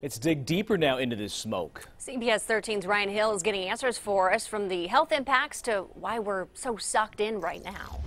Let's dig deeper now into this smoke. CBS 13's Ryan Hill is getting answers for us, from the health impacts to why we're so sucked in right now.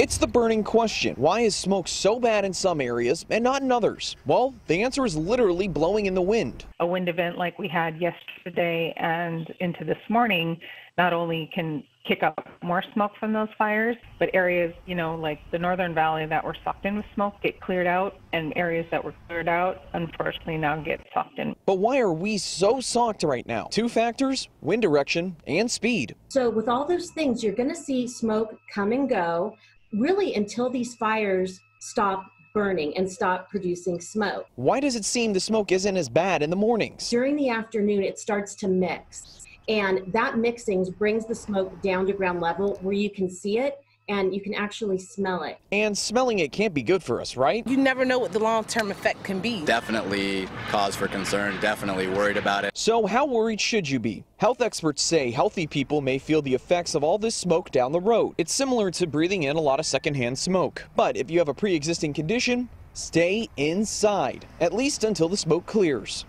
It's the burning question. Why is smoke so bad in some areas and not in others? Well, the answer is literally blowing in the wind. A wind event like we had yesterday and into this morning not only can kick up more smoke from those fires, but areas, like the Northern Valley that were socked in with smoke get cleared out, and areas that were cleared out, unfortunately, now get socked in. But why are we so socked right now? Two factors: wind direction and speed. So with all those things, you're going to see smoke come and go, really, until these fires stop burning and stop producing smoke. Why does it seem the smoke isn't as bad in the mornings? During the afternoon, it starts to mix. And that mixing brings the smoke down to ground level where you can see it and you can actually smell it. And smelling it can't be good for us, right? You never know what the long-term effect can be. Definitely cause for concern, definitely worried about it. So how worried should you be? Health experts say healthy people may feel the effects of all this smoke down the road. It's similar to breathing in a lot of secondhand smoke. But if you have a pre-existing condition, stay inside, at least until the smoke clears.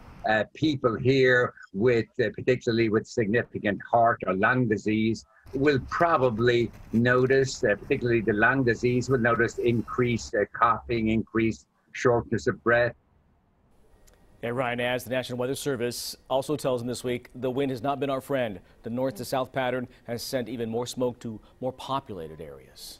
People here with particularly with significant heart or lung disease will probably notice, particularly the lung disease, will notice increased coughing, increased shortness of breath. And Ryan, as the National Weather Service also tells him this week, the wind has not been our friend. The north to south pattern has sent even more smoke to more populated areas.